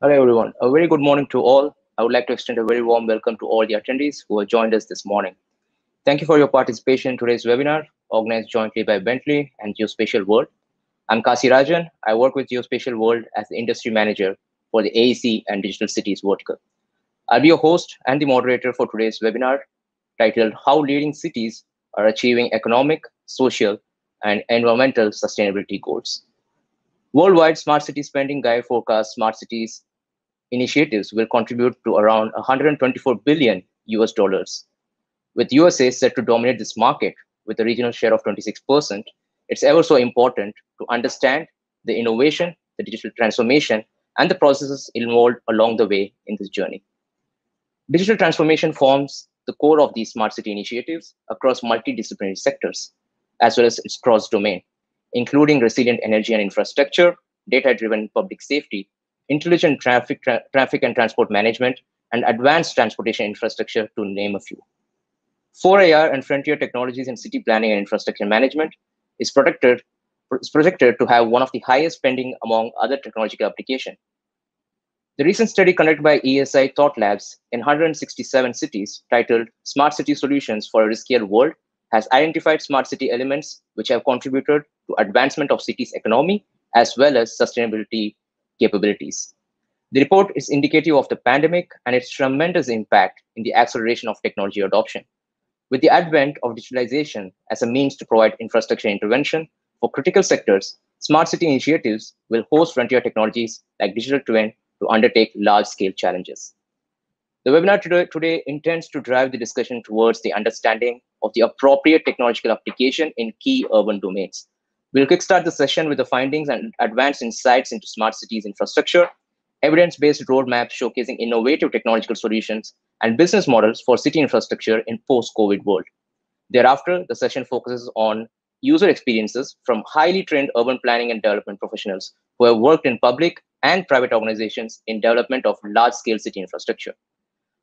Hello, everyone. A very good morning to all. I would like to extend a very warm welcome to all the attendees who have joined us this morning. Thank you for your participation in today's webinar, organized jointly by Bentley and Geospatial World. I'm Kasi Rajan. I work with Geospatial World as the industry manager for the AEC and Digital Cities vertical. I'll be your host and the moderator for today's webinar, titled How Leading Cities Are Achieving Economic, Social, and Environmental Sustainability Goals. Worldwide Smart City Spending Guide forecasts Smart Cities initiatives will contribute to around $124 billion US, with USA set to dominate this market with a regional share of 26%. It's ever so important to understand the innovation, the digital transformation, and the processes involved along the way in this journey. Digital transformation forms the core of these smart city initiatives across multidisciplinary sectors, as well as its cross-domain, including resilient energy and infrastructure, data-driven public safety, intelligent traffic and transport management, and advanced transportation infrastructure, to name a few. 4AR and frontier technologies in city planning and infrastructure management is projected to have one of the highest spending among other technological applications. The recent study conducted by ESI Thought Labs in 167 cities, titled Smart City Solutions for a Riskier World, has identified smart city elements which have contributed to advancement of cities' economy as well as sustainability capabilities. The report is indicative of the pandemic and its tremendous impact in the acceleration of technology adoption. With the advent of digitalization as a means to provide infrastructure intervention for critical sectors, smart city initiatives will host frontier technologies like digital twin to undertake large-scale challenges. The webinar today intends to drive the discussion towards the understanding of the appropriate technological application in key urban domains. We'll kickstart the session with the findings and advanced insights into smart cities infrastructure, evidence-based roadmaps showcasing innovative technological solutions, and business models for city infrastructure in post-COVID world. Thereafter, the session focuses on user experiences from highly trained urban planning and development professionals who have worked in public and private organizations in development of large-scale city infrastructure.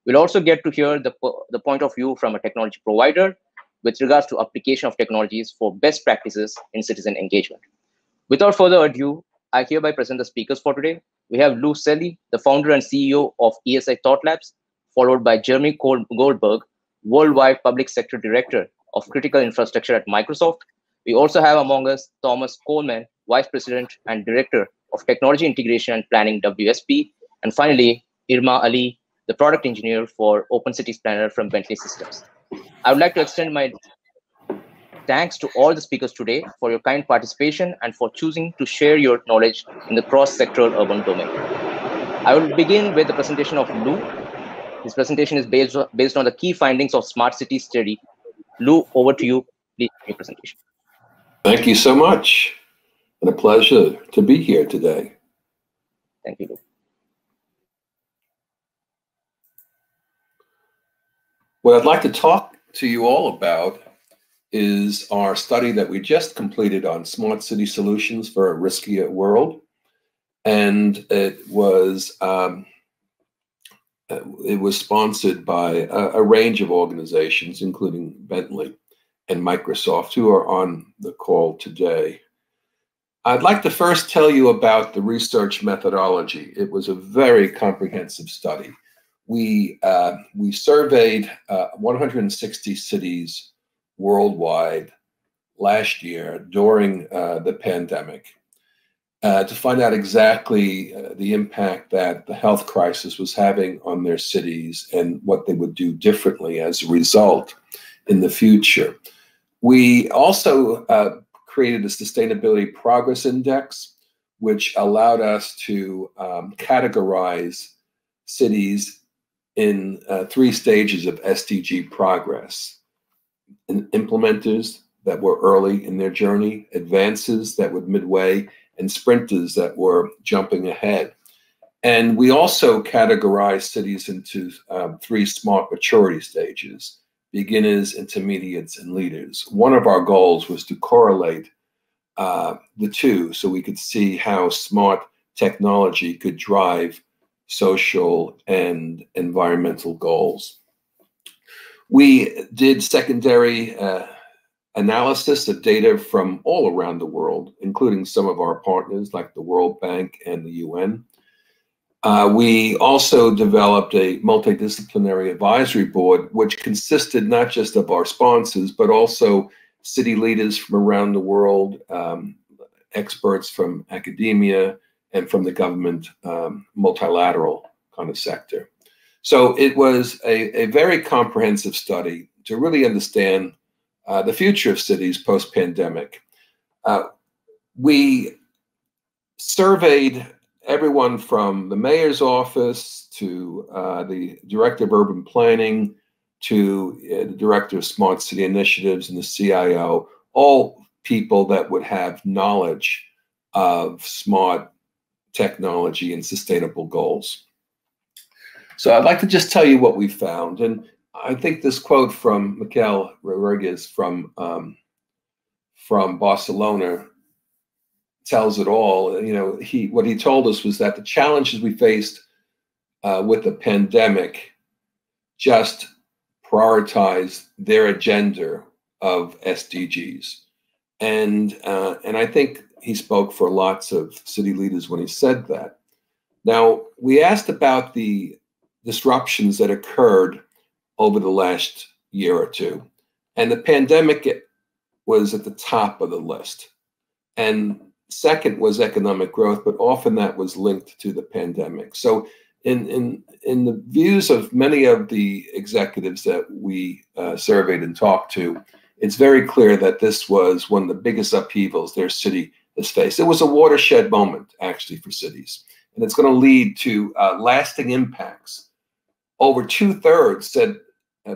We'll also get to hear the point of view from a technology provider with regards to application of technologies for best practices in citizen engagement. Without further ado, I hereby present the speakers for today. We have Lou Selly, the founder and CEO of ESI Thought Labs, followed by Jeremy Goldberg, Worldwide Public Sector Director of Critical Infrastructure at Microsoft. We also have among us Thomas Coleman, Vice President and Director of Technology Integration and Planning, WSP. And finally, Irma Ali, the Product Engineer for Open Cities Planner from Bentley Systems. I would like to extend my thanks to all the speakers today for your kind participation and for choosing to share your knowledge in the cross-sectoral urban domain. I will begin with the presentation of Lou. His presentation is based on the key findings of Smart City Study. Lou, over to you. Please, your presentation. Thank you so much, and a pleasure to be here today. Thank you, Lou. What I'd like to talk to you all about is our study that we just completed on smart city solutions for a riskier world. And it was sponsored by a range of organizations, including Bentley and Microsoft, who are on the call today. I'd like to first tell you about the research methodology. It was a very comprehensive study. We surveyed 160 cities worldwide last year during the pandemic to find out exactly the impact that the health crisis was having on their cities and what they would do differently as a result in the future. We also created a Sustainability Progress Index, which allowed us to categorize cities in three stages of SDG progress: implementers that were early in their journey, advances that were midway, and sprinters that were jumping ahead. And we also categorized cities into three smart maturity stages: beginners, intermediates, and leaders. One of our goals was to correlate the two so we could see how smart technology could drive social and environmental goals. We did secondary analysis of data from all around the world, including some of our partners like the World Bank and the UN. We also developed a multidisciplinary advisory board, which consisted not just of our sponsors, but also city leaders from around the world, experts from academia and from the government multilateral kind of sector. So it was a very comprehensive study to really understand the future of cities post-pandemic. We surveyed everyone from the mayor's office to the director of urban planning to the director of smart city initiatives and the CIO, all people that would have knowledge of smart technology and sustainable goals. So I'd like to just tell you what we found. And I think this quote from Mikel Ruerges from Barcelona tells it all. You know, what he told us was that the challenges we faced with the pandemic just prioritized their agenda of SDGs, and I think he spoke for lots of city leaders when he said that. Now, we asked about the disruptions that occurred over the last year or two, and the pandemic was at the top of the list, and second was economic growth, but often that was linked to the pandemic. So in the views of many of the executives that we surveyed and talked to, it's very clear that this was one of the biggest upheavals their city has faced. It was a watershed moment, actually, for cities, and it's going to lead to lasting impacts. Over 2/3 said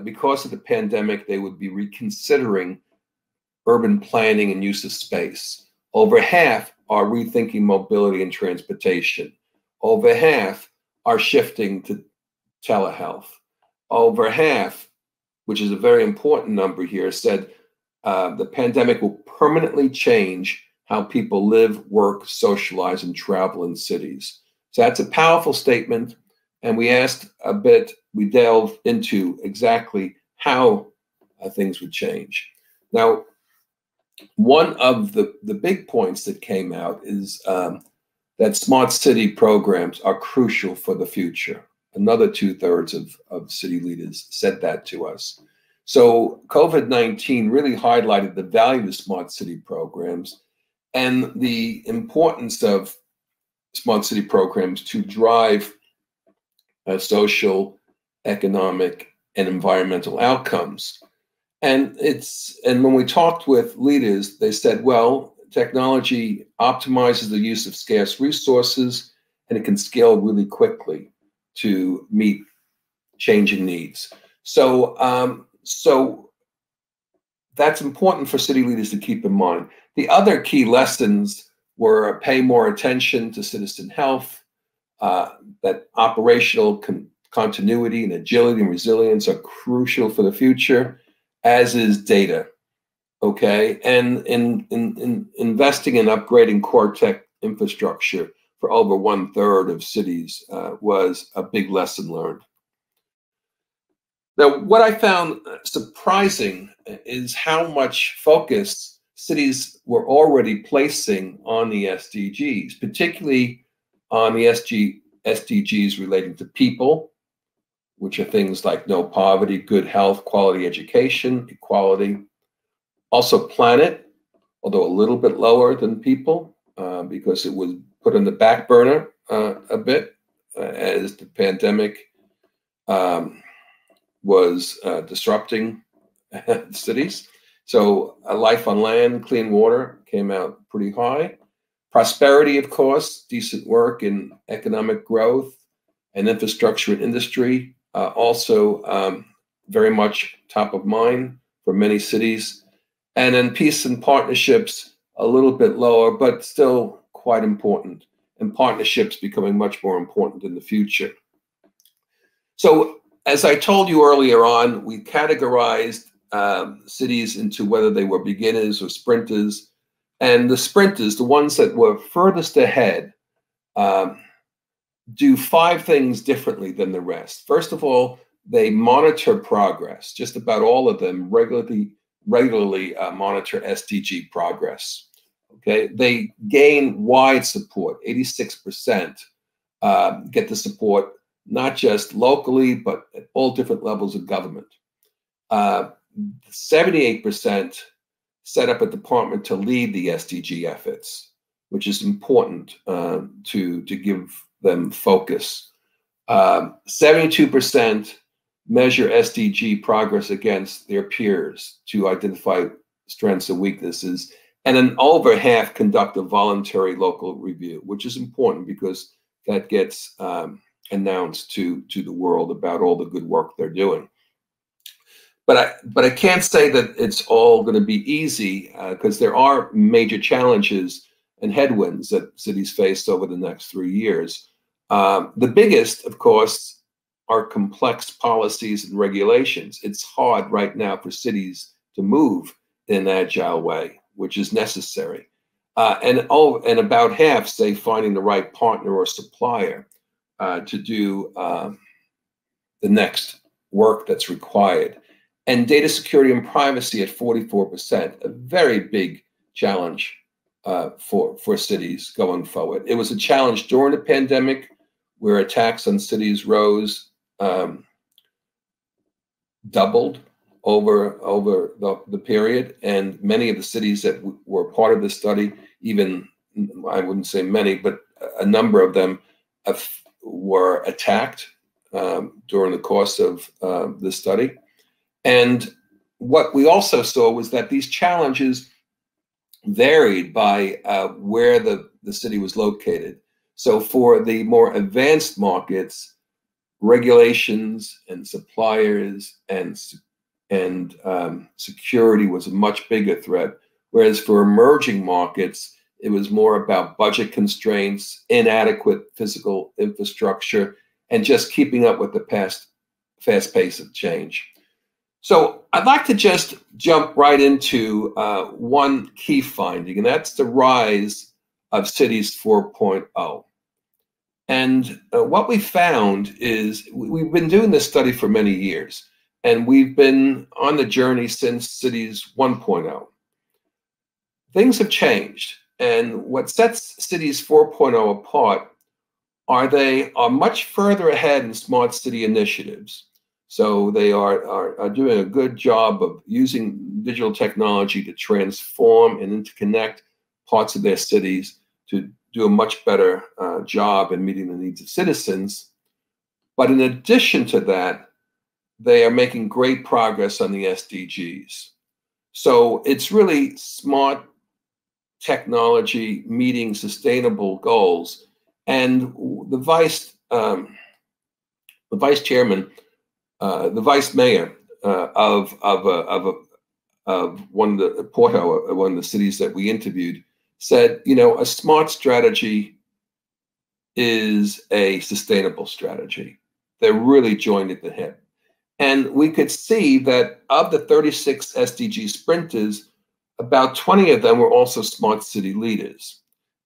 because of the pandemic, they would be reconsidering urban planning and use of space. Over half are rethinking mobility and transportation. Over half are shifting to telehealth. Over half, which is a very important number here, said the pandemic will permanently change how people live, work, socialize, and travel in cities. So that's a powerful statement. And we asked a bit, we delved into exactly how things would change. Now, one of the big points that came out is that smart city programs are crucial for the future. Another 2/3 of city leaders said that to us. So COVID-19 really highlighted the value of smart city programs and the importance of smart city programs to drive social, economic, and environmental outcomes. And when we talked with leaders, they said, well, technology optimizes the use of scarce resources, and it can scale really quickly to meet changing needs. So, so that's important for city leaders to keep in mind. The other key lessons were pay more attention to citizen health, that operational continuity and agility and resilience are crucial for the future, as is data, okay? And in investing in upgrading core tech infrastructure for over 1/3 of cities was a big lesson learned. Now, what I found surprising is how much focus cities were already placing on the SDGs, particularly on the SDGs relating to people, which are things like no poverty, good health, quality education, equality. Also planet, although a little bit lower than people because it was put on the back burner a bit as the pandemic was disrupting cities. So life on land, clean water came out pretty high. Prosperity, of course, decent work and economic growth and infrastructure and industry. Also very much top of mind for many cities. And then peace and partnerships, a little bit lower, but still quite important, and partnerships becoming much more important in the future. So as I told you earlier on, we categorized cities into whether they were beginners or sprinters. And the sprinters, the ones that were furthest ahead, do 5 things differently than the rest. First of all, they monitor progress. Just about all of them regularly monitor SDG progress. Okay, they gain wide support. 86% get the support, not just locally, but at all different levels of government. 78% set up a department to lead the SDG efforts, which is important to give them focus. 72% measure SDG progress against their peers to identify strengths and weaknesses, and an over half conduct a voluntary local review, which is important because that gets announced to the world about all the good work they're doing. But I can't say that it's all going to be easy, because there are major challenges and headwinds that cities face over the next 3 years. The biggest, of course, are complex policies and regulations. It's hard right now for cities to move in an agile way, which is necessary. And about half say finding the right partner or supplier to do the next work that's required. And data security and privacy at 44%, a very big challenge for cities going forward. It was a challenge during the pandemic, where attacks on cities rose, doubled over the period. And many of the cities that were part of the study, even, I wouldn't say many, but a number of them were attacked during the course of the study. And what we also saw was that these challenges varied by where the city was located. So for the more advanced markets, regulations and suppliers and security was a much bigger threat. Whereas for emerging markets, it was more about budget constraints, inadequate physical infrastructure, and just keeping up with the fast pace of change. So I'd like to just jump right into one key finding, and that's the rise of cities 4.0. And what we found is, we've been doing this study for many years, and we've been on the journey since cities 1.0. Things have changed, and what sets cities 4.0 apart are they are much further ahead in smart city initiatives. So they are doing a good job of using digital technology to transform and interconnect parts of their cities to do a much better job in meeting the needs of citizens. But in addition to that, they are making great progress on the SDGs. So it's really smart technology meeting sustainable goals. And the vice mayor of one of the Porto, one of the cities that we interviewed, said, you know, a smart strategy is a sustainable strategy. They're really joined at the hip. And we could see that of the 36 SDG sprinters, about 20 of them were also smart city leaders.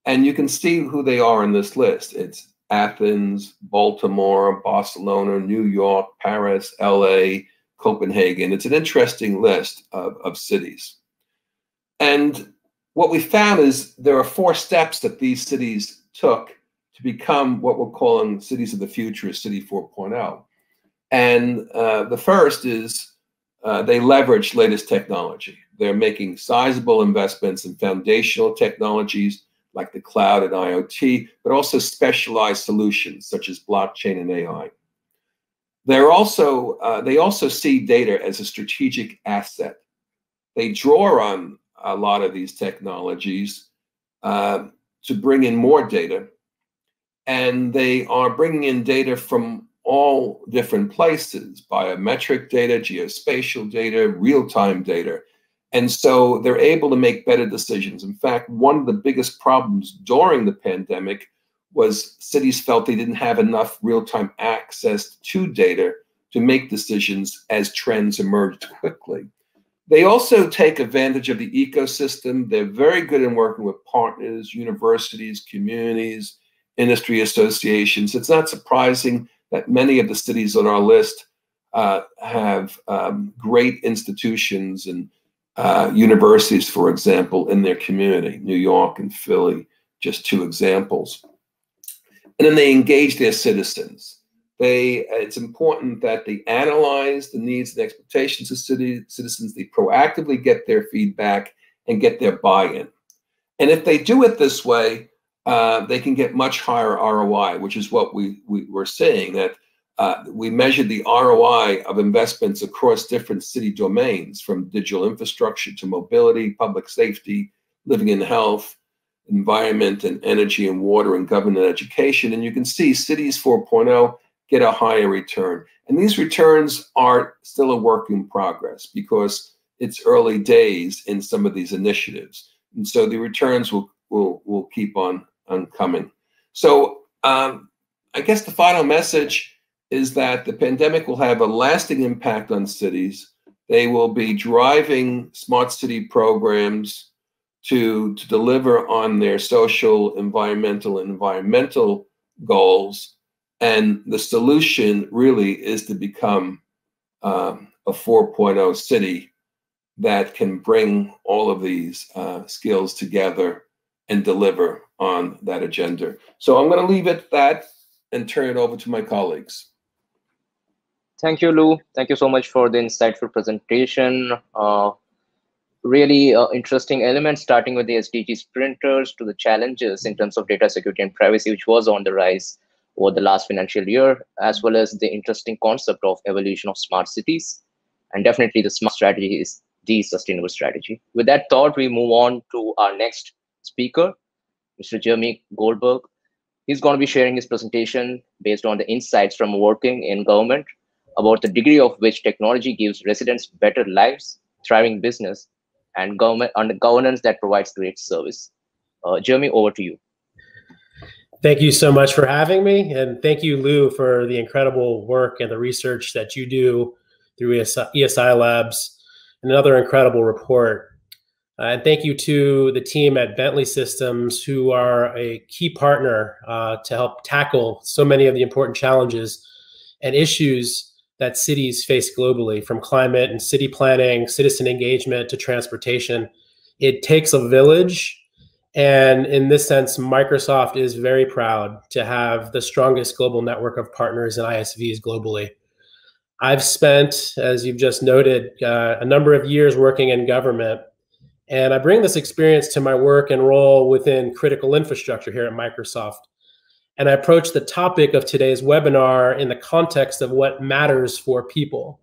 And you can see who they are in this list. It's Athens, Baltimore, Barcelona, New York, Paris, LA, Copenhagen. It's an interesting list of cities. And what we found is there are 4 steps that these cities took to become what we're calling cities of the future, City 4.0. And the first is they leverage latest technology. They're making sizable investments in foundational technologies like the cloud and IoT, but also specialized solutions such as blockchain and AI. They're also, they also see data as a strategic asset. They draw on a lot of these technologies to bring in more data, and they are bringing in data from all different places, biometric data, geospatial data, real-time data. And so they're able to make better decisions. In fact, one of the biggest problems during the pandemic was cities felt they didn't have enough real-time access to data to make decisions as trends emerged quickly. They also take advantage of the ecosystem. They're very good in working with partners, universities, communities, industry associations. It's not surprising that many of the cities on our list have great institutions and universities, for example, in their community. New York and Philly, just 2 examples. And then they engage their citizens. It's important that they analyze the needs and expectations of citizens. They proactively get their feedback and get their buy-in. And if they do it this way, they can get much higher ROI, which is what we're seeing, that we measured the ROI of investments across different city domains, from digital infrastructure to mobility, public safety, living and health, environment and energy and water, and government education. And you can see cities 4.0 get a higher return. And these returns are still a work in progress because it's early days in some of these initiatives. And so the returns will keep on coming. So I guess the final message is that the pandemic will have a lasting impact on cities. They will be driving smart city programs to deliver on their social, environmental goals. And the solution really is to become a 4.0 city that can bring all of these skills together and deliver on that agenda. So I'm going to leave it at that and turn it over to my colleagues. Thank you, Lou. Thank you so much for the insightful presentation. Really interesting elements, starting with the SDG sprinters to the challenges in terms of data security and privacy, which was on the rise over the last financial year, as well as the interesting concept of evolution of smart cities. And definitely the smart strategy is the sustainable strategy. With that thought, we move on to our next speaker, Mr. Jeremy Goldberg. He's going to be sharing his presentation based on the insights from working in government about the degree of which technology gives residents better lives, thriving business, and government under governance that provides great service. Jeremy, over to you. Thank you so much for having me. And thank you, Lou, for the incredible work and the research that you do through ESI Labs, another incredible report. And thank you to the team at Bentley Systems, who are a key partner to help tackle so many of the important challenges and issues that cities face globally, from climate and city planning, citizen engagement, to transportation. It takes a village. And in this sense, Microsoft is very proud to have the strongest global network of partners and ISVs globally. I've spent, as you've just noted, a number of years working in government. And I bring this experience to my work and role within critical infrastructure here at Microsoft. And I approach the topic of today's webinar in the context of what matters for people.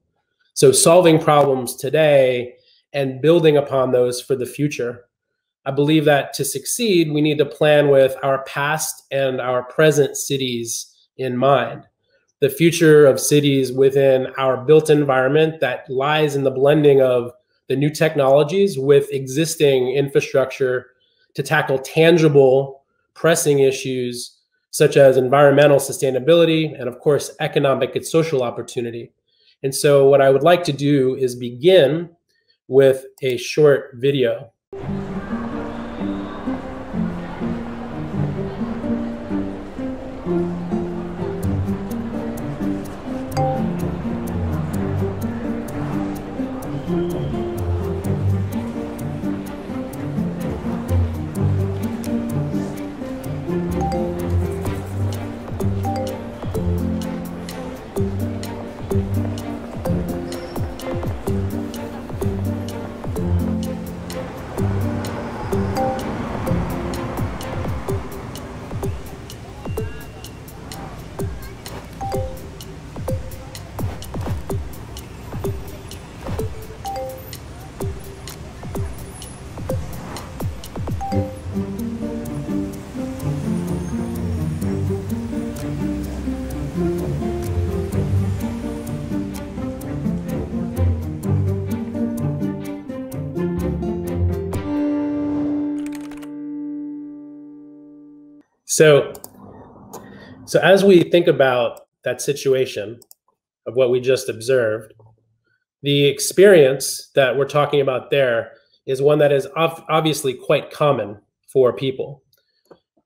So solving problems today and building upon those for the future. I believe that to succeed, we need to plan with our past and our present cities in mind. The future of cities within our built environment that lies in the blending of the new technologies with existing infrastructure to tackle tangible, pressing issues such as environmental sustainability, and of course, economic and social opportunity. And so what I would like to do is begin with a short video. So as we think about that situation of what we just observed, the experience that we're talking about there is one that is obviously quite common for people.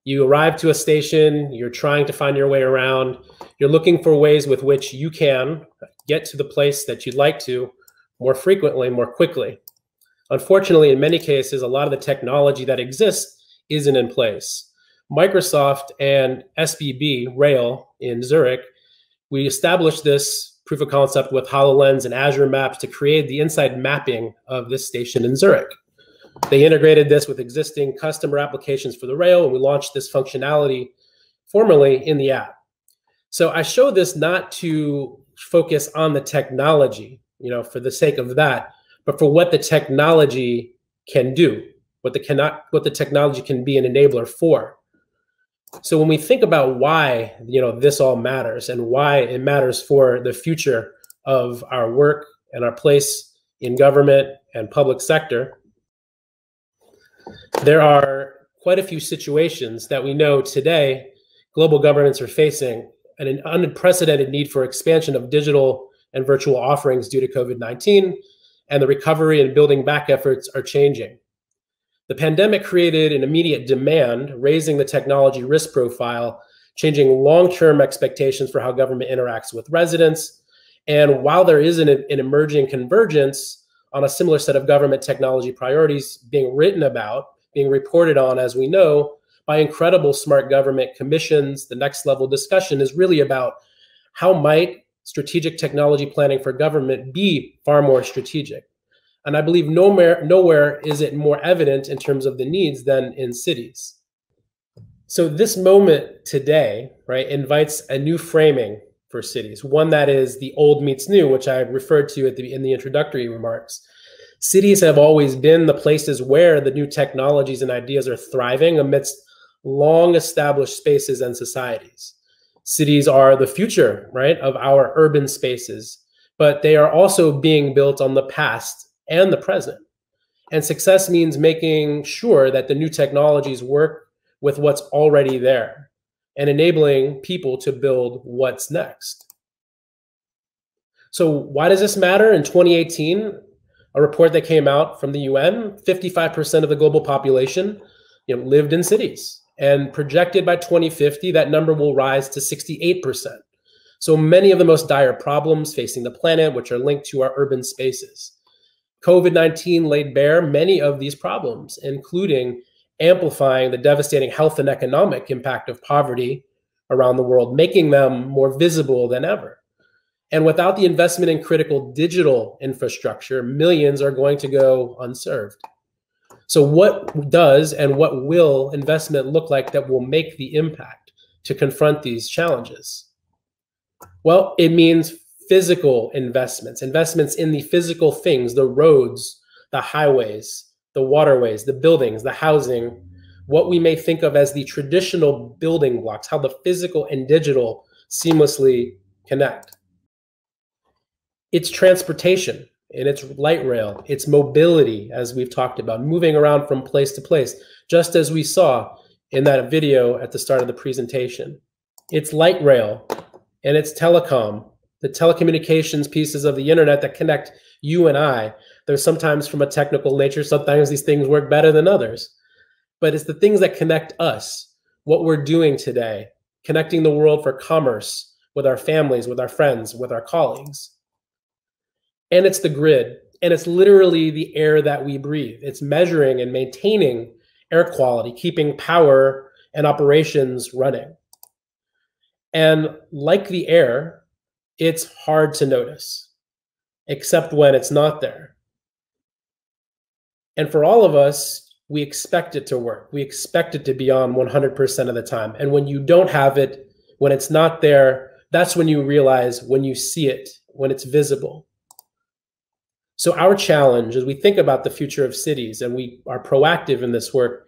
You arrive to a station, you're trying to find your way around, you're looking for ways with which you can get to the place that you'd like to more frequently, more quickly. Unfortunately, in many cases, a lot of the technology that exists isn't in place. Microsoft and SBB Rail in Zurich, we established this proof of concept with HoloLens and Azure Maps to create the inside mapping of this station in Zurich. They integrated this with existing customer applications for the rail, and we launched this functionality formally in the app. So I show this not to focus on the technology, you know, for the sake of that, but for what the technology can do, what the technology can be an enabler for. So when we think about why, you know, this all matters and why it matters for the future of our work and our place in government and public sector, there are quite a few situations that we know today global governments are facing an unprecedented need for expansion of digital and virtual offerings due to COVID-19, and the recovery and building back efforts are changing. The pandemic created an immediate demand, raising the technology risk profile, changing long-term expectations for how government interacts with residents. And while there is an emerging convergence on a similar set of government technology priorities being written about, being reported on, as we know, by incredible smart government commissions, the next level discussion is really about how might strategic technology planning for government be far more strategic. And I believe nowhere is it more evident in terms of the needs than in cities. So this moment today, right, invites a new framing for cities, one that is the old meets new, which I referred to at in the introductory remarks. Cities have always been the places where the new technologies and ideas are thriving amidst long-established spaces and societies. Cities are the future, right, of our urban spaces, but they are also being built on the past and the present. And success means making sure that the new technologies work with what's already there and enabling people to build what's next. So why does this matter? In 2018, a report that came out from the UN, 55% of the global population, you know, lived in cities, and projected by 2050, that number will rise to 68%. So many of the most dire problems facing the planet, which are linked to our urban spaces. COVID-19 laid bare many of these problems, including amplifying the devastating health and economic impact of poverty around the world, making them more visible than ever. And without the investment in critical digital infrastructure, millions are going to go unserved. So what does and what will investment look like that will make the impact to confront these challenges? Well, it means physical investments, investments in the physical things, the roads, the highways, the waterways, the buildings, the housing, what we may think of as the traditional building blocks, how the physical and digital seamlessly connect. It's transportation, and it's light rail, it's mobility, as we've talked about, moving around from place to place, just as we saw in that video at the start of the presentation. It's light rail, and it's telecom, the telecommunications pieces of the internet that connect you and I. They're sometimes from a technical nature, sometimes these things work better than others, but it's the things that connect us, what we're doing today, connecting the world for commerce, with our families, with our friends, with our colleagues. And it's the grid, and it's literally the air that we breathe. It's measuring and maintaining air quality, keeping power and operations running. And like the air, it's hard to notice, except when it's not there. And for all of us, we expect it to work. We expect it to be on 100% of the time. And when you don't have it, when it's not there, that's when you realize, when you see it, when it's visible. So our challenge as we think about the future of cities, and we are proactive in this work,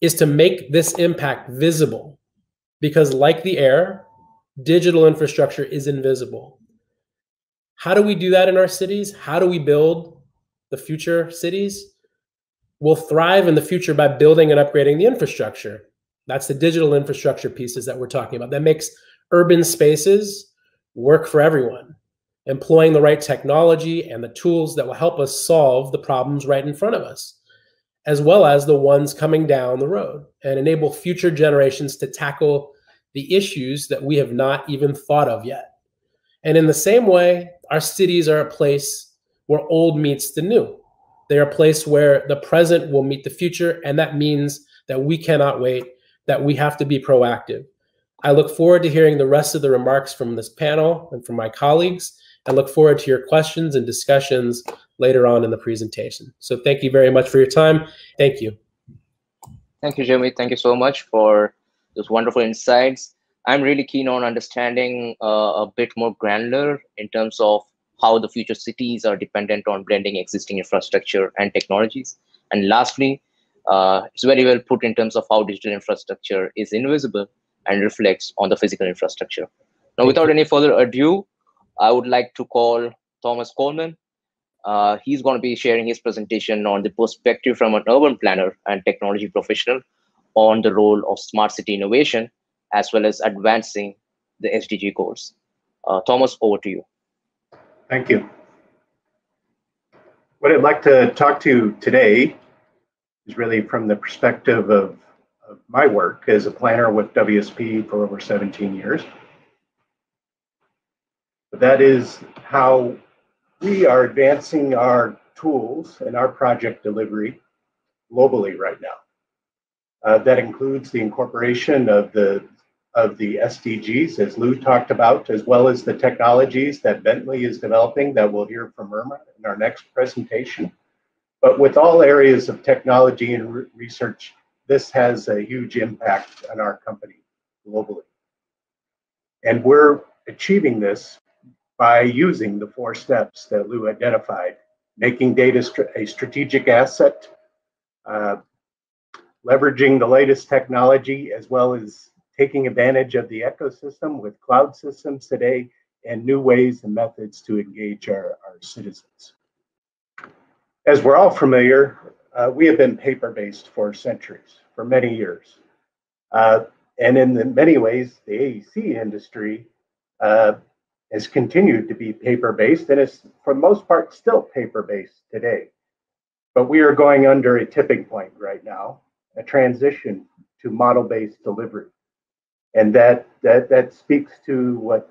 is to make this impact visible, because like the air, digital infrastructure is invisible. How do we do that in our cities? How do we build the future cities? We'll thrive in the future by building and upgrading the infrastructure. That's the digital infrastructure pieces that we're talking about. That makes urban spaces work for everyone, employing the right technology and the tools that will help us solve the problems right in front of us, as well as the ones coming down the road, and enable future generations to tackle the issues that we have not even thought of yet. And in the same way, our cities are a place where old meets the new. They are a place where the present will meet the future, and that means that we cannot wait. that we have to be proactive. I look forward to hearing the rest of the remarks from this panel and from my colleagues. I look forward to your questions and discussions later on in the presentation. So thank you very much for your time. Thank you. Thank you, Jeremy. Thank you so much for those wonderful insights. I'm really keen on understanding a bit more granular in terms of how the future cities are dependent on blending existing infrastructure and technologies. And lastly, it's very well put in terms of how digital infrastructure is invisible and reflects on the physical infrastructure. Now, without any further ado, I would like to call Thomas Coleman. He's going to be sharing his presentation on the perspective from an urban planner and technology professional on the role of smart city innovation, as well as advancing the SDG goals. Thomas, over to you. Thank you. What I'd like to talk to you today is really from the perspective of my work as a planner with WSP for over 17 years. But that is how we are advancing our tools and our project delivery globally right now. That includes the incorporation of the SDGs, as Lou talked about, as well as the technologies that Bentley is developing that we'll hear from Irma in our next presentation. But with all areas of technology and research, this has a huge impact on our company globally. And we're achieving this by using the four steps that Lou identified: making data a strategic asset, leveraging the latest technology, as well as taking advantage of the ecosystem with cloud systems today and new ways and methods to engage our citizens. As we're all familiar, we have been paper-based for centuries, for many years. And in many ways, the AEC industry has continued to be paper-based, and is for the most part still paper-based today. But we are going under a tipping point right now, a transition to model-based delivery. And that speaks to what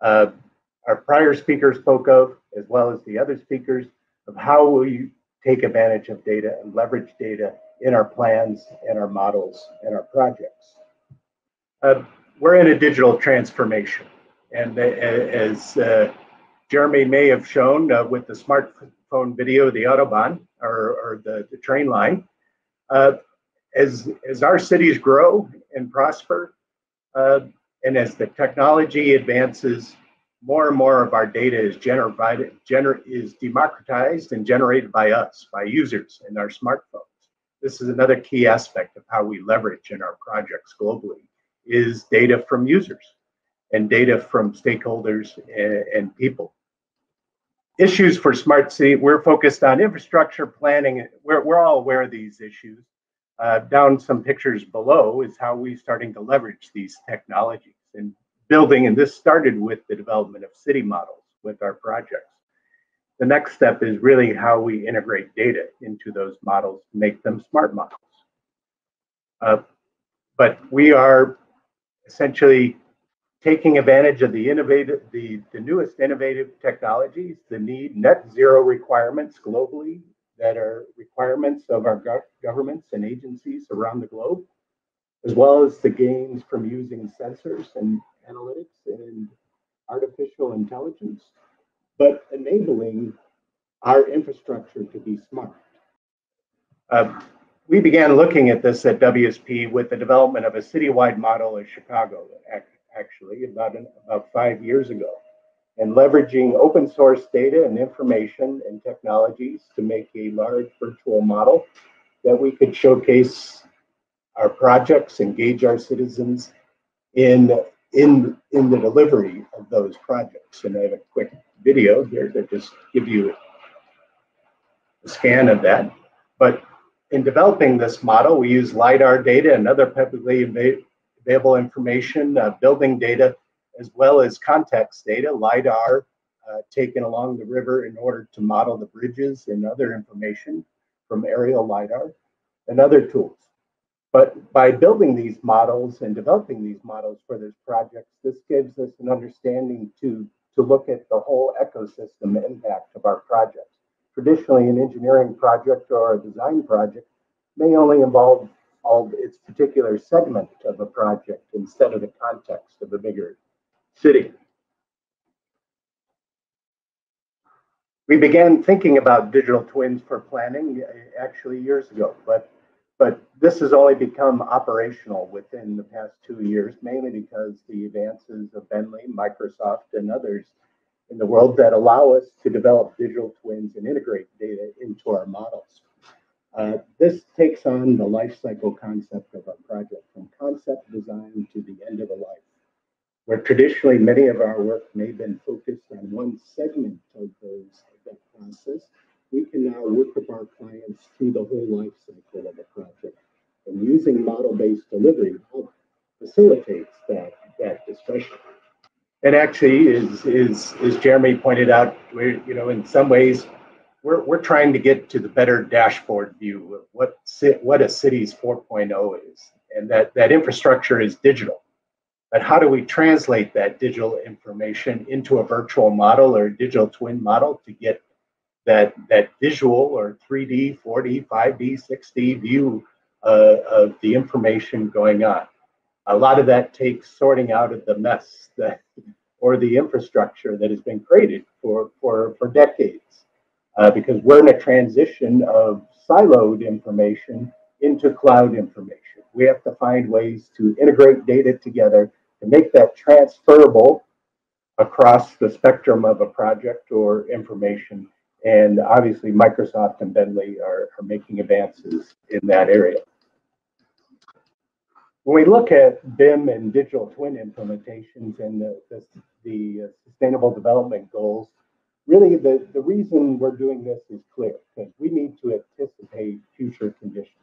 our prior speaker spoke of, as well as the other speakers, of how will you take advantage of data and leverage data in our plans and our models and our projects. We're in a digital transformation. And as Jeremy may have shown with the smartphone video, the Autobahn, or the train line, as our cities grow and prosper, and as the technology advances, more and more of our data is democratized and generated by us, by users in our smartphones. This is another key aspect of how we leverage in our projects globally, is data from users and data from stakeholders and people. Issues for smart city, we're focused on infrastructure planning. We're all aware of these issues. Down some pictures below is how we're starting to leverage these technologies and building, and this started with the development of city models with our projects. The next step is really how we integrate data into those models to make them smart models. But we are essentially taking advantage of the newest innovative technologies, the net zero requirements globally that are requirements of our governments and agencies around the globe, as well as the gains from using sensors and analytics and artificial intelligence, but enabling our infrastructure to be smart. We began looking at this at WSP with the development of a citywide model of Chicago, actually about 5 years ago, and leveraging open source data and information and technologies to make a large virtual model that we could showcase our projects, engage our citizens in the delivery of those projects. And I have a quick video here to just give you a scan of that. But in developing this model, we use LiDAR data and other publicly available information, building data, as well as context data, LiDAR taken along the river in order to model the bridges and other information from aerial LiDAR and other tools. But by building these models and developing these models for this project, this gives us an understanding to look at the whole ecosystem impact of our projects. Traditionally, an engineering project or a design project may only involve of its particular segment of a project instead of the context of a bigger city. We began thinking about digital twins for planning actually years ago, but this has only become operational within the past 2 years, mainly because the advances of Bentley, Microsoft, and others in the world that allow us to develop digital twins and integrate data into our models. This takes on the life cycle concept of our project, from concept design to the end of the life, where traditionally many of our work may have been focused on one segment of that process. We can now work with our clients through the whole life cycle of a project, and using model-based delivery facilitates that discussion. And actually, as Jeremy pointed out, in some ways, we're trying to get to the better dashboard view of what a city's 4.0 is, and that infrastructure is digital. But how do we translate that digital information into a virtual model or a digital twin model to get that visual or 3D, 4D, 5D, 6D view of the information going on? A lot of that takes sorting out of the mess or the infrastructure that has been created for decades. Because we're in a transition of siloed information into cloud information. We have to find ways to integrate data together to make that transferable across the spectrum of a project or information. And obviously, Microsoft and Bentley are making advances in that area. When we look at BIM and digital twin implementations and the Sustainable Development Goals, really, the reason we're doing this is clear, because we need to anticipate future conditions.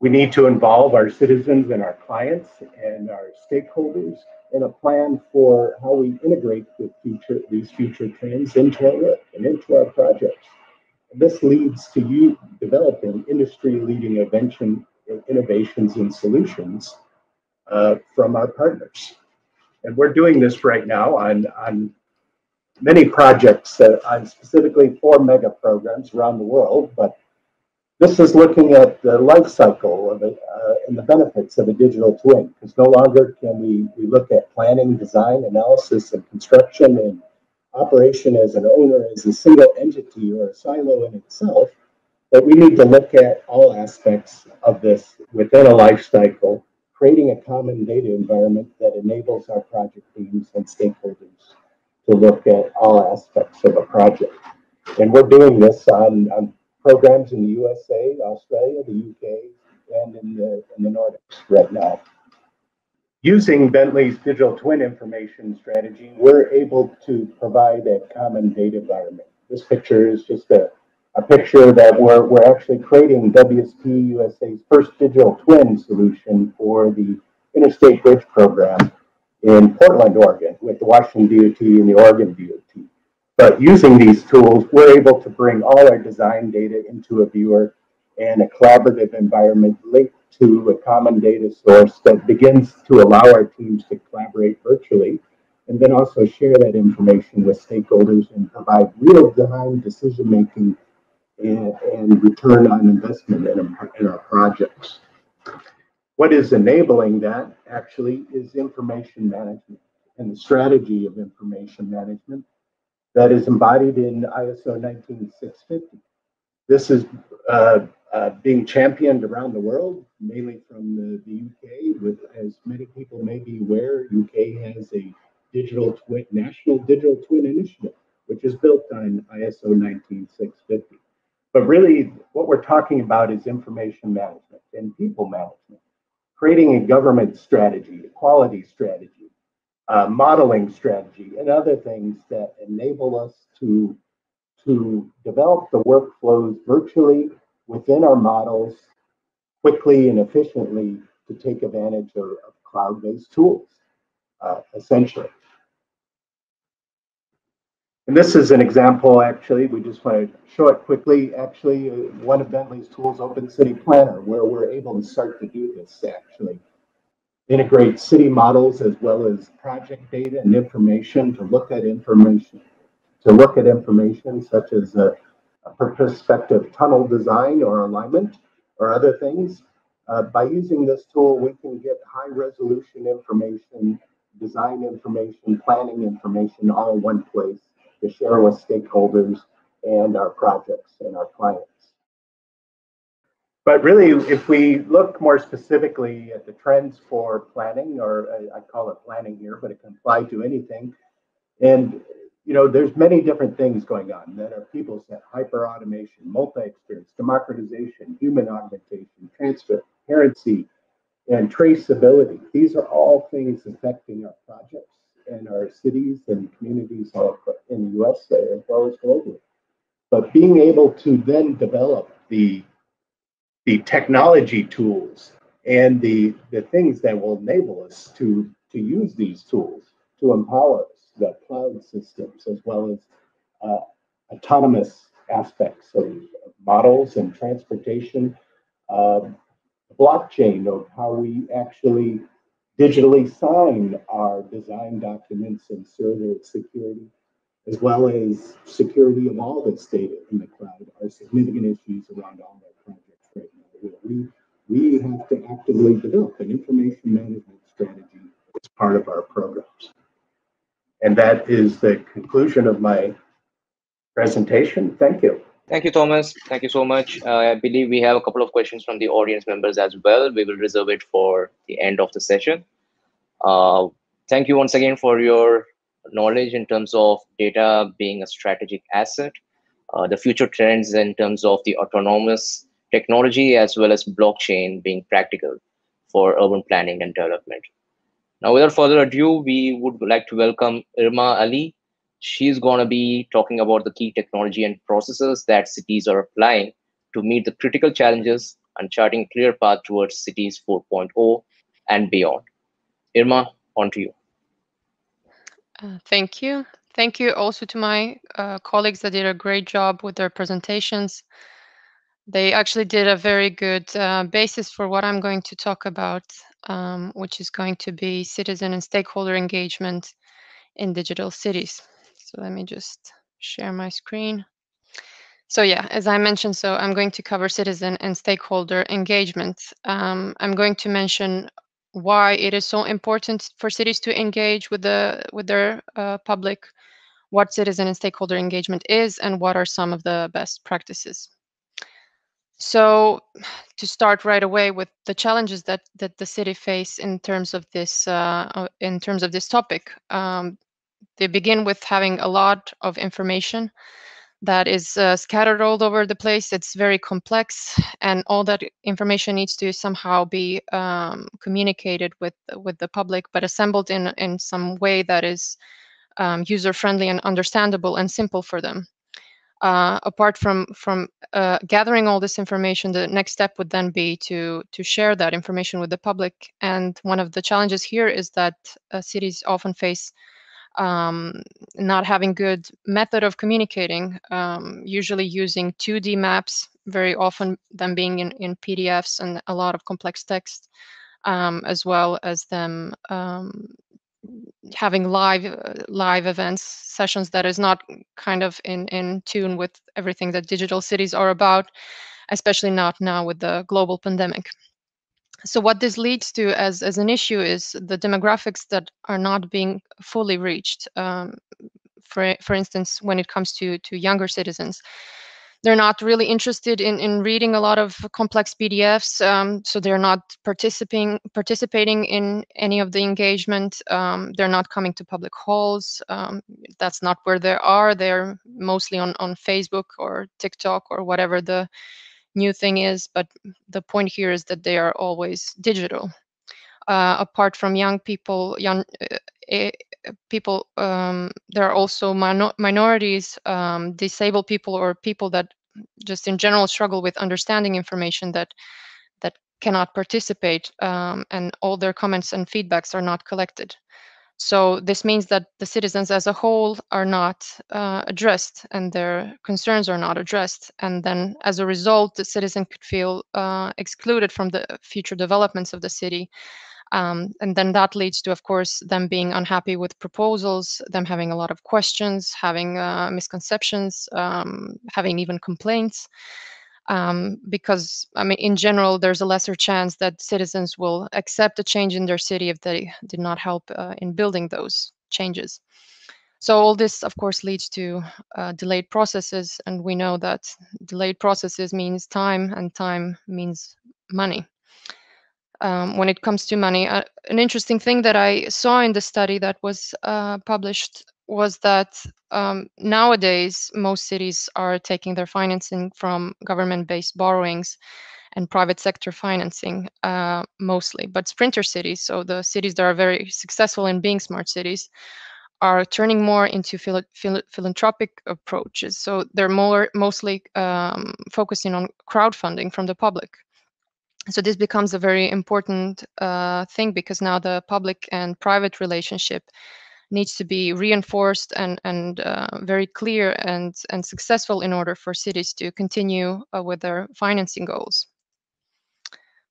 We need to involve our citizens and our clients and our stakeholders in a plan for how we integrate these future trends into our work and into our projects. And this leads to you developing industry-leading innovations and solutions from our partners. And we're doing this right now on many projects on specifically 4 mega programs around the world, but this is looking at the life cycle of it and the benefits of a digital twin, because no longer can we look at planning, design, analysis, and construction and operation as an owner, as a single entity or a silo in itself, but we need to look at all aspects of this within a life cycle, creating a common data environment that enables our project teams and stakeholders to look at all aspects of a project. And we're doing this on programs in the USA, Australia, the UK, and in the Nordics right now. Using Bentley's digital twin information strategy, we're able to provide a common data environment. This picture is just a picture that we're actually creating WSP USA's first digital twin solution for the Interstate Bridge Program in Portland, Oregon, with the Washington DOT and the Oregon DOT. But using these tools, we're able to bring all our design data into a viewer and a collaborative environment linked to a common data source that begins to allow our teams to collaborate virtually and then also share that information with stakeholders and provide real-time decision-making and return on investment in our projects. What is enabling that actually is information management and the strategy of information management that is embodied in ISO 19650. This is being championed around the world, mainly from the UK. With, as many people may be aware, UK has a digital twin, national digital twin initiative, which is built on ISO 19650. But really, what we're talking about is information management and people management. Creating a government strategy, a quality strategy, modeling strategy, and other things that enable us to develop the workflows virtually within our models quickly and efficiently to take advantage of cloud-based tools, essentially. And this is an example, actually, we just want to show it quickly, actually, one of Bentley's tools, Open City Planner, where we're able to start to do this, actually. Integrate city models as well as project data and information to look at information. To look at information such as a prospective tunnel design or alignment or other things, By using this tool, we can get high resolution information, design information, planning information all in one place to share with stakeholders and our projects and our clients. But really, if we look more specifically at the trends for planning, or I call it planning here, but it can apply to anything. And, you know, there's many different things going on that are people said: hyper-automation, multi-experience, democratization, human augmentation, transparency, and traceability. These are all things affecting our projects and our cities and communities all in the U.S. as well as globally. But being able to then develop the technology tools and the things that will enable us to use these tools to empower us, the cloud systems, as well as autonomous aspects of models and transportation, blockchain of how we actually digitally sign our design documents and server security, as well as security of all this data in the cloud, are significant issues around all that project. We have to actively develop an information management strategy as part of our programs. And that is the conclusion of my presentation. Thank you. Thank you, Thomas. Thank you so much. I believe we have a couple of questions from the audience members as well. We will reserve it for the end of the session. Thank you once again for your knowledge in terms of data being a strategic asset, the future trends in terms of the autonomous technology as well as blockchain being practical for urban planning and development. Now, without further ado, we would like to welcome Irma Ali. She's going to be talking about the key technology and processes that cities are applying to meet the critical challenges and charting a clear path towards cities 4.0 and beyond. Irma, on to you. Thank you. Thank you also to my colleagues that did a great job with their presentations. They actually did a very good basis for what I'm going to talk about, which is going to be citizen and stakeholder engagement in digital cities. So let me just share my screen. So yeah, as I mentioned, so I'm going to cover citizen and stakeholder engagement. I'm going to mention why it is so important for cities to engage with their public, what citizen and stakeholder engagement is, and what are some of the best practices. So to start right away with the challenges that the city face in terms of this topic, they begin with having a lot of information that is scattered all over the place. It's very complex, and all that information needs to somehow be communicated with the public, but assembled in some way that is user-friendly and understandable and simple for them. Apart from gathering all this information, the next step would then be to share that information with the public. And one of the challenges here is that cities often face not having good method of communicating, usually using 2D maps, very often them being in PDFs and a lot of complex text, as well as them having live events, sessions that is not kind of in tune with everything that digital cities are about, especially not now with the global pandemic. So what this leads to as an issue is the demographics that are not being fully reached. For instance, when it comes to younger citizens, they're not really interested in reading a lot of complex PDFs, so they're not participating in any of the engagement. They're not coming to public halls. That's not where they are. They're mostly on Facebook or TikTok or whatever the new thing is. But the point here is that they are always digital. Apart from young people, there are also minorities, disabled people, or people that just in general struggle with understanding information that cannot participate, and all their comments and feedbacks are not collected. So this means that the citizens as a whole are not addressed, and their concerns are not addressed. And then as a result, the citizen could feel excluded from the future developments of the city. And then that leads to, of course, them being unhappy with proposals, them having a lot of questions, having misconceptions, having even complaints. because, I mean, in general, there's a lesser chance that citizens will accept a change in their city if they did not help in building those changes. So all this, of course, leads to delayed processes, and we know that delayed processes means time, and time means money. When it comes to money, an interesting thing that I saw in the study that was published was that nowadays most cities are taking their financing from government-based borrowings and private sector financing mostly. But sprinter cities, so the cities that are very successful in being smart cities, are turning more into philanthropic approaches. So they're more mostly focusing on crowdfunding from the public. So this becomes a very important thing, because now the public and private relationship needs to be reinforced and very clear and successful in order for cities to continue with their financing goals.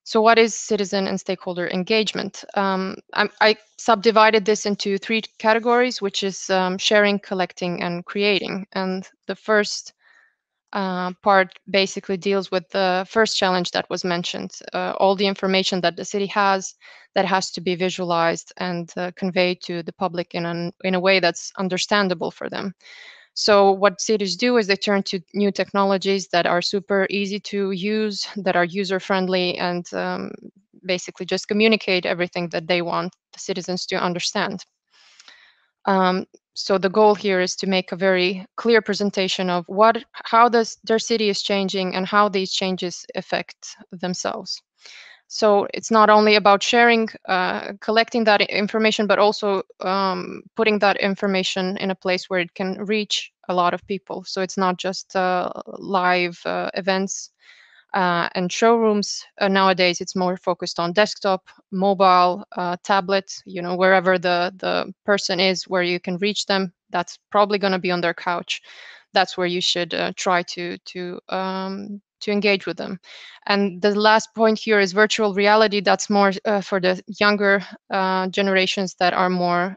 So what is citizen and stakeholder engagement? I subdivided this into three categories, which is sharing, collecting, and creating. And the first part basically deals with the first challenge that was mentioned. All the information that the city has, that has to be visualized and conveyed to the public in a way that's understandable for them. So what cities do is they turn to new technologies that are super easy to use, that are user-friendly, and basically just communicate everything that they want the citizens to understand. So the goal here is to make a very clear presentation of how their city is changing and how these changes affect themselves. So it's not only about sharing, collecting that information, but also putting that information in a place where it can reach a lot of people. So it's not just live events and showrooms. Nowadays, it's more focused on desktop, mobile, tablet, you know, wherever the person is, where you can reach them. That's probably going to be on their couch. That's where you should try to engage with them. And the last point here is virtual reality. That's more for the younger generations that are more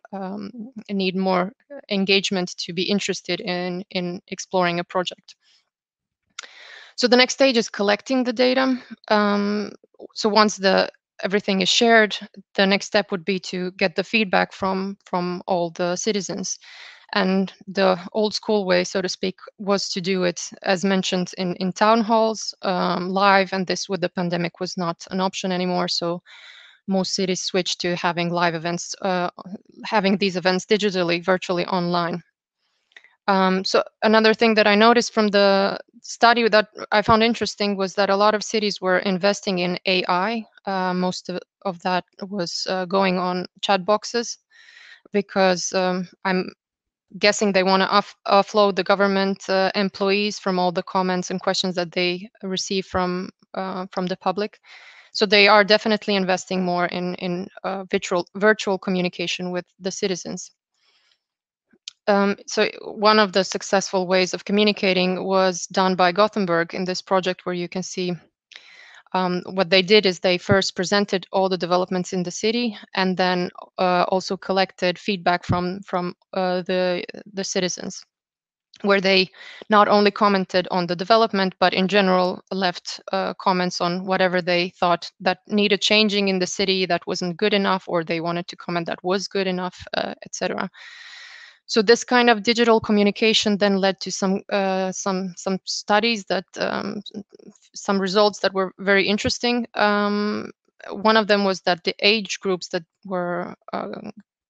need more engagement to be interested in exploring a project. So the next stage is collecting the data. So once everything is shared, the next step would be to get the feedback from all the citizens. And the old school way, so to speak, was to do it, as mentioned, in town halls, live, and this with the pandemic was not an option anymore. So most cities switched to having live events, having these events digitally, virtually online. So another thing that I noticed from the study that I found interesting was that a lot of cities were investing in AI. Most of that was going on chat boxes, because I'm guessing they want to offload the government employees from all the comments and questions that they receive from the public. So they are definitely investing more in virtual communication with the citizens. So one of the successful ways of communicating was done by Gothenburg in this project, where you can see what they did is they first presented all the developments in the city, and then also collected feedback from the citizens, where they not only commented on the development, but in general left comments on whatever they thought that needed changing in the city, that wasn't good enough, or they wanted to comment that was good enough, etc. So this kind of digital communication then led to some studies that some results that were very interesting. One of them was that the age groups that were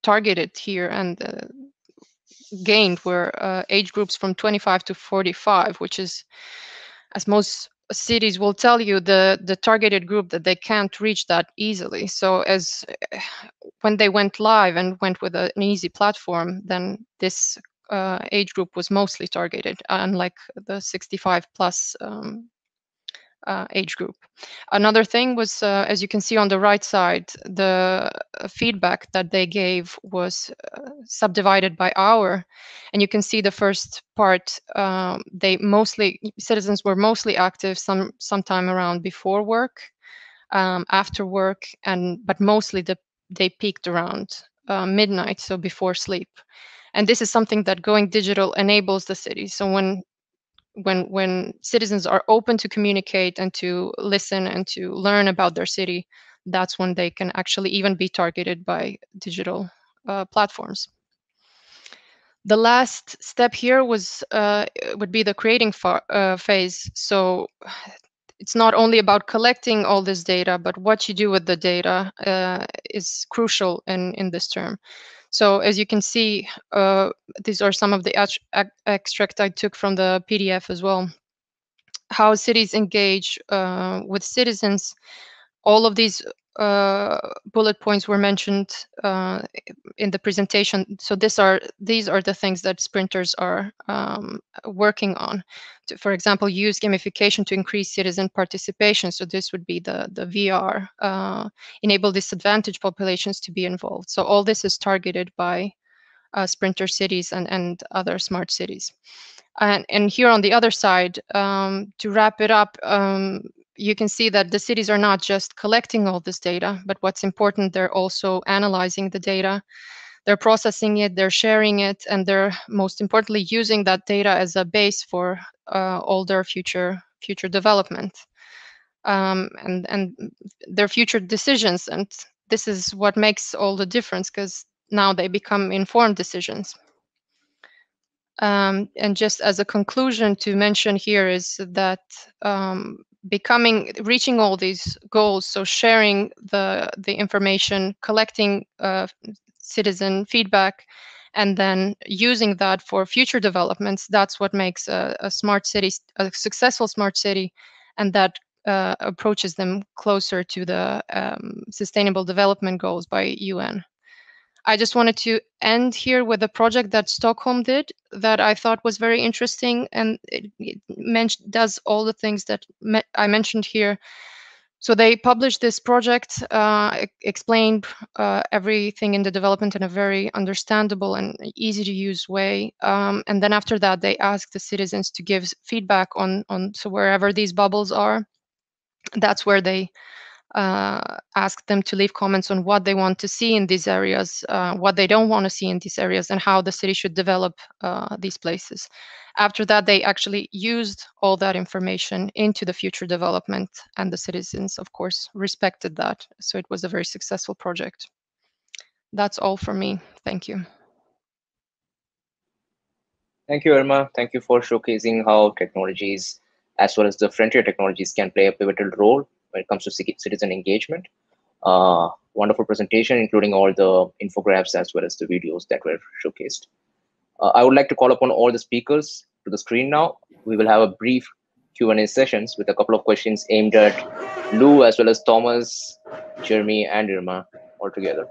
targeted here and gained were age groups from 25 to 45, which is, as most cities will tell you, the targeted group that they can't reach that easily. So as when they went live and went with an easy platform, then this age group was mostly targeted, unlike the 65 plus age group. Another thing was, as you can see on the right side, the feedback that they gave was subdivided by hour, and you can see the first part. Citizens were mostly active sometime around before work, after work, but mostly they peaked around midnight, so before sleep. And this is something that going digital enables the city. So when when citizens are open to communicate and to listen and to learn about their city, that's when they can actually even be targeted by digital platforms. The last step here was would be the creating phase. So it's not only about collecting all this data, but what you do with the data is crucial in this term. So as you can see, these are some of the extract I took from the PDF as well. How cities engage with citizens. All of these bullet points were mentioned in the presentation. So these are the things that sprinters are working on. To, for example, use gamification to increase citizen participation. So this would be the VR, enable disadvantaged populations to be involved. So all this is targeted by sprinter cities and other smart cities. And here on the other side, to wrap it up, you can see that the cities are not just collecting all this data, but what's important, they're also analyzing the data, they're processing it, they're sharing it, and they're most importantly using that data as a base for all their future development and their future decisions. And this is what makes all the difference, because now they become informed decisions. And just as a conclusion to mention here is that reaching all these goals, so sharing the information, collecting citizen feedback, and then using that for future developments, that's what makes a smart city, a successful smart city, and that approaches them closer to the Sustainable Development Goals by UN. I just wanted to end here with a project that Stockholm did that I thought was very interesting, and it does all the things that I mentioned here. So they published this project, explained everything in the development in a very understandable and easy to use way. And then after that, they asked the citizens to give feedback on so wherever these bubbles are, that's where they ask them to leave comments on what they want to see in these areas, what they don't want to see in these areas, and how the city should develop these places. After that, they actually used all that information into the future development, and the citizens, of course, respected that. So it was a very successful project. That's all for me. Thank you. Thank you, Irma. Thank you for showcasing how technologies, as well as the frontier technologies, can play a pivotal role when it comes to citizen engagement. Wonderful presentation, including all the infographics as well as the videos that were showcased. I would like to call upon all the speakers to the screen now. We will have a brief Q&A sessions with a couple of questions aimed at Lou as well as Thomas, Jeremy, and Irma all together.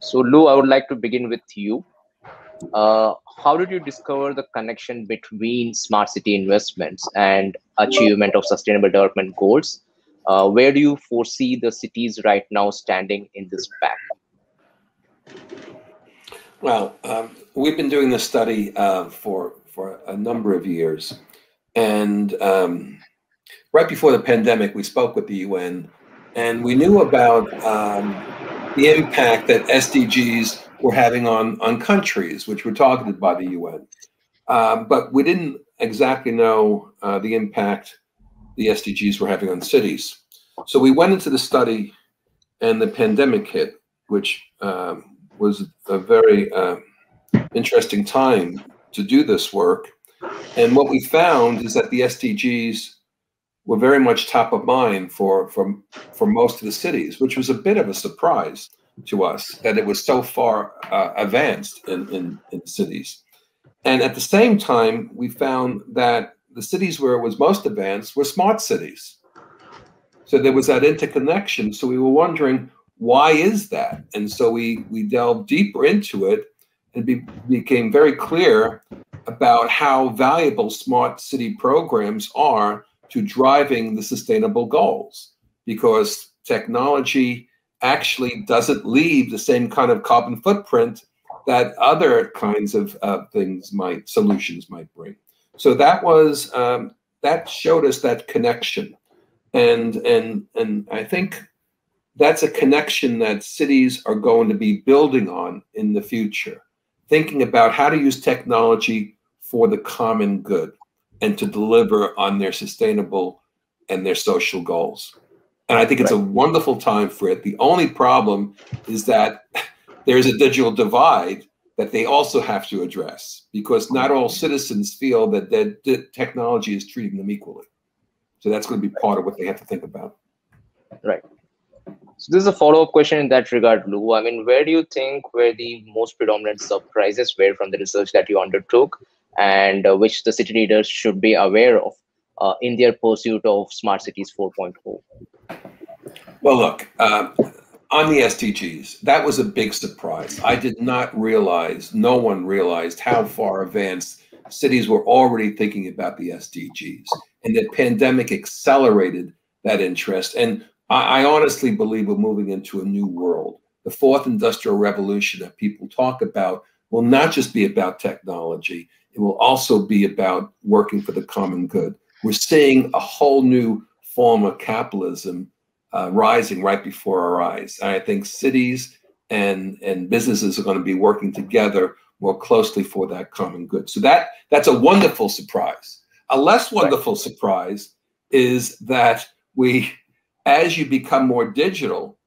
So Lou, I would like to begin with you. How did you discover the connection between smart city investments and achievement of sustainable development goals? Where do you foresee the cities right now standing in this pack? Well, we've been doing this study for a number of years. And right before the pandemic, we spoke with the UN, and we knew about the impact that SDGs were having on countries, which were targeted by the UN. But we didn't exactly know the impact the SDGs were having on cities. So we went into the study, and the pandemic hit, which was a very interesting time to do this work. And what we found is that the SDGs were very much top of mind for most of the cities, which was a bit of a surprise to us that it was so far advanced in cities. And at the same time, we found that the cities where it was most advanced were smart cities. So there was that interconnection. So we were wondering, why is that? And so we delved deeper into it, and became very clear about how valuable smart city programs are to driving the sustainable goals, because technology actually doesn't leave the same kind of carbon footprint that other kinds of things solutions might bring. So that was that showed us that connection, and I think that's a connection that cities are going to be building on in the future, thinking about how to use technology for the common good, and to deliver on their sustainable and their social goals. And I think it's a wonderful time for it. The only problem is that there's a digital divide that they also have to address, because not all citizens feel that the technology is treating them equally. So that's going to be part of what they have to think about. Right. So this is a follow-up question in that regard, Lou. I mean, where do you think were the most predominant surprises were from the research that you undertook, and which the city leaders should be aware of in their pursuit of Smart Cities 4.0? Well, look, on the SDGs, that was a big surprise. I did not realize, no one realized how far advanced cities were already thinking about the SDGs, and the pandemic accelerated that interest. And I honestly believe we're moving into a new world. The fourth industrial revolution that people talk about will not just be about technology, it will also be about working for the common good. We're seeing a whole new form of capitalism rising right before our eyes. And I think cities and businesses are going to be working together more closely for that common good. So that's a wonderful surprise. A less wonderful surprise is that we, as you become more digital,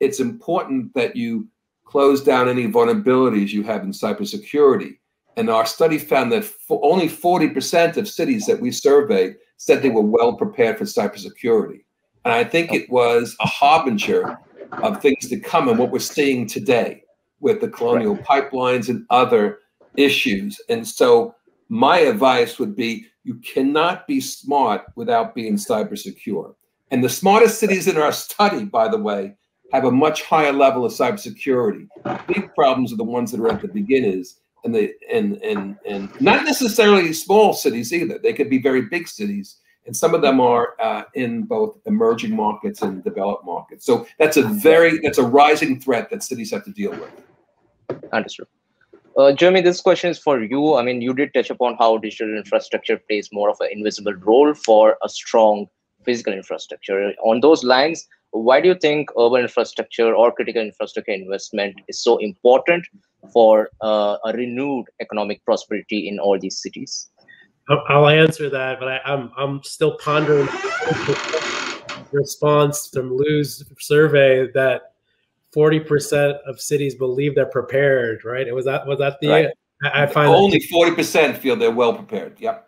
it's important that you close down any vulnerabilities you have in cybersecurity. And our study found that only 40% of cities that we surveyed said they were well prepared for cybersecurity. And I think it was a harbinger of things to come and what we're seeing today with the colonial pipelines and other issues. And so my advice would be, you cannot be smart without being cybersecure. And the smartest cities in our study, by the way, have a much higher level of cybersecurity. Big problems are the ones that are at the beginners, and not necessarily small cities either. They could be very big cities. And some of them are in both emerging markets and developed markets. So that's a rising threat that cities have to deal with. Understood. Jeremy, this question is for you. I mean, you did touch upon how digital infrastructure plays more of an invisible role for a strong physical infrastructure. On those lines, why do you think urban infrastructure or critical infrastructure investment is so important for a renewed economic prosperity in all these cities? I'll answer that, but I'm still pondering the response from Lou's survey that 40% of cities believe they're prepared, right? It was that the right. I find only 40% feel they're well prepared. Yeah,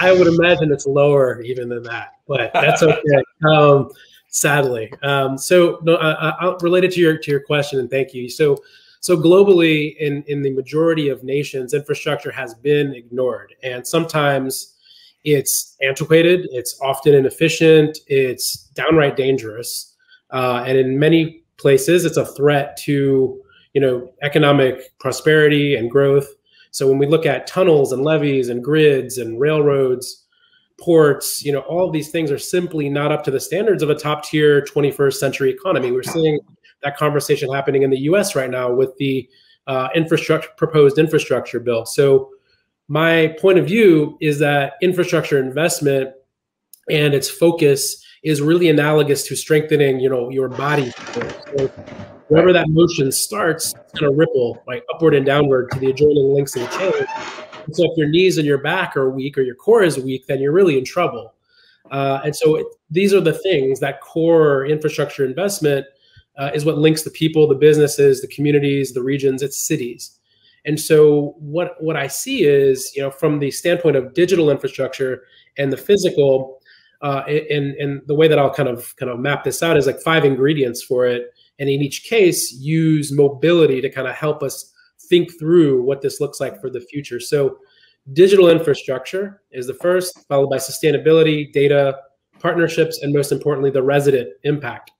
I would imagine it's lower even than that, but that's okay. Sadly, so no, related to your question, and thank you. So globally, in the majority of nations, infrastructure has been ignored. And sometimes it's antiquated, it's often inefficient, it's downright dangerous. And in many places, it's a threat to economic prosperity and growth. So when we look at tunnels and levees and grids and railroads, ports, all of these things are simply not up to the standards of a top tier 21st century economy. We're seeing that conversation happening in the US right now with the proposed infrastructure bill. So my point of view is that infrastructure investment and its focus is really analogous to strengthening, your body. So wherever that motion starts, it's going to ripple upward and downward to the adjoining links in the chain. And so if your knees and your back are weak or your core is weak, then you're really in trouble. And so these are the things that core infrastructure investment is what links the people, the businesses, the communities, the regions, its cities. And so what I see is, from the standpoint of digital infrastructure and the physical, and the way that I'll kind of map this out is five ingredients for it. And in each case, use mobility to kind of help us think through what this looks like for the future. So digital infrastructure is the first, followed by sustainability, data, partnerships, and most importantly, the resident impact.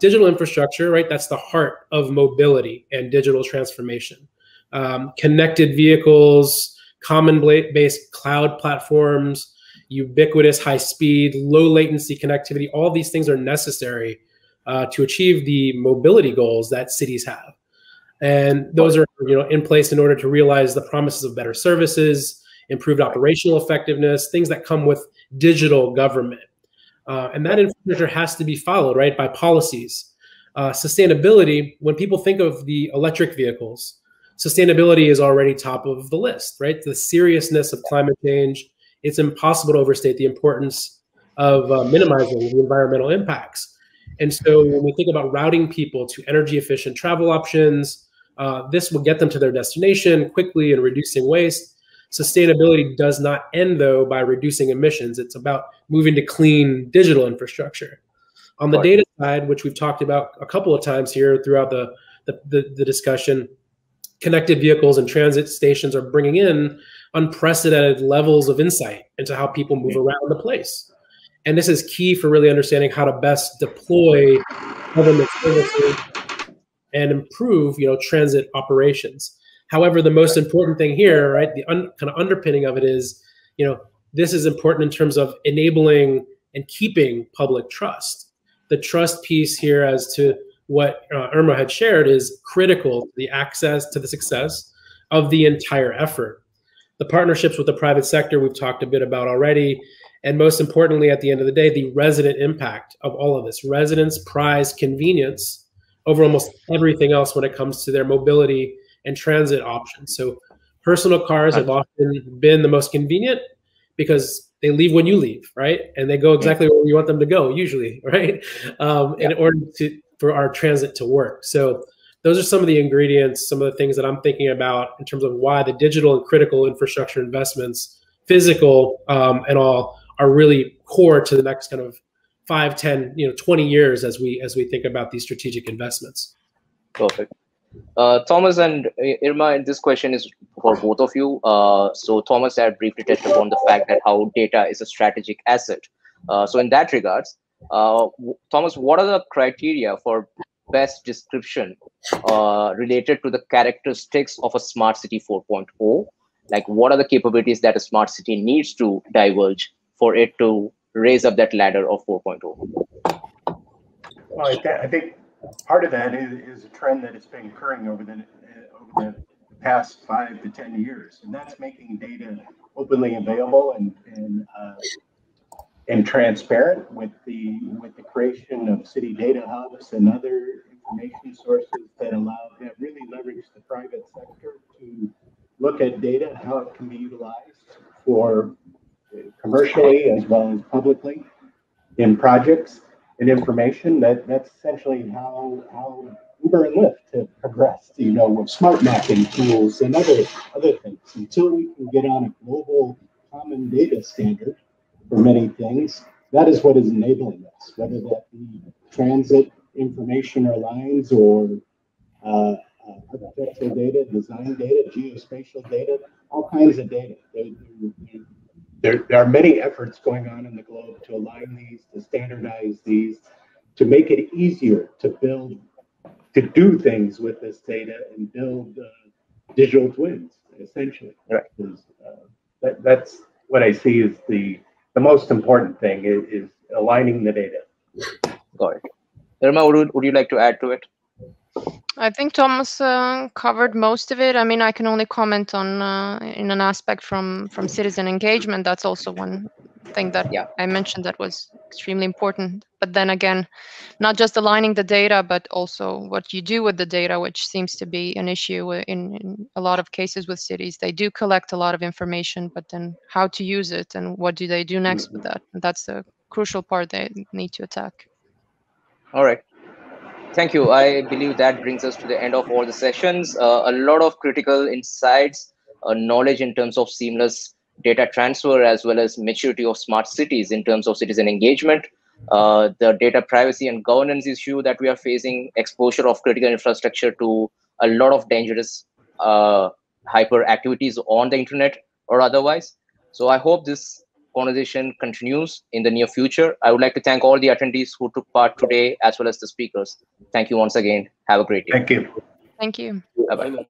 Digital infrastructure, right? That's the heart of mobility and digital transformation. Connected vehicles, common-based cloud platforms, ubiquitous high-speed, low-latency connectivity. All these things are necessary to achieve the mobility goals that cities have, and those are in place in order to realize the promises of better services, improved operational effectiveness, things that come with digital government. And that infrastructure has to be followed, right, by policies. Sustainability, when people think of the electric vehicles, sustainability is already top of the list, right? The seriousness of climate change it's impossible to overstate the importance of minimizing the environmental impacts. And so when we think about routing people to energy efficient travel options, this will get them to their destination quickly and reducing waste. Sustainability does not end though by reducing emissions. It's about moving to clean digital infrastructure. On the data side, which we've talked about a couple of times here throughout the discussion, connected vehicles and transit stations are bringing in unprecedented levels of insight into how people move around the place. And this is key for really understanding how to best deploy government services and improve, you know, transit operations. However, the most important thing here, right, the kind of underpinning of it is, you know, this is important in terms of enabling and keeping public trust. The trust piece here as to what Irma had shared is critical to the access to the success of the entire effort. The partnerships with the private sector we've talked a bit about already. And most importantly, at the end of the day, the resident impact of all of this. Residents prize convenience over almost everything else when it comes to their mobility and transit options. So personal cars have often been the most convenient because they leave when you leave, right? And they go exactly where you want them to go usually, right? In order to, for our transit to work. So those are some of the ingredients, some of the things that I'm thinking about in terms of why the digital and critical infrastructure investments, physical and all, are really core to the next kind of 5, 10, you know, 20 years as we think about these strategic investments. Perfect. Thomas and Irma, this question is for both of you. So Thomas had briefly touched upon the fact that how data is a strategic asset. So in that regards, Thomas, what are the criteria for best description related to the characteristics of a smart city 4.0? Like, what are the capabilities that a smart city needs to diverge for it to raise up that ladder of 4.0? Well, I think part of that is a trend that has been occurring over the past 5 to 10 years, and that's making data openly available and transparent with the creation of city data hubs and other information sources that really leverage the private sector to look at data, how it can be utilized for commercially as well as publicly in projects and information. That's essentially how Uber and Lyft have progressed, you know, with smart mapping tools and other things. Until we can get on a global common data standard for many things, that is what is enabling us, whether that be transit information or lines or architectural data, design data, geospatial data, all kinds of data. There are many efforts going on in the globe to align these, to standardize these, to make it easier to build, to do things with this data and build digital twins, essentially. Right. That's what I see is the most important thing is aligning the data. Got it. Irma, would you like to add to it? I think Thomas covered most of it. I mean, I can only comment on in an aspect from citizen engagement. That's also one thing that I mentioned that was extremely important. But then again, not just aligning the data, but also what you do with the data, which seems to be an issue in a lot of cases with cities. They do collect a lot of information, but then how to use it and what do they do next with that? And that's the crucial part they need to attack. All right. Thank you. I believe that brings us to the end of all the sessions. A lot of critical insights, knowledge in terms of seamless data transfer, as well as maturity of smart cities in terms of citizen engagement, the data privacy and governance issue that we are facing, exposure of critical infrastructure to a lot of dangerous hyper activities on the internet or otherwise. So I hope this conversation continues in the near future. I would like to thank all the attendees who took part today, as well as the speakers. Thank you once again. Have a great day. Thank you. Thank you. Bye-bye.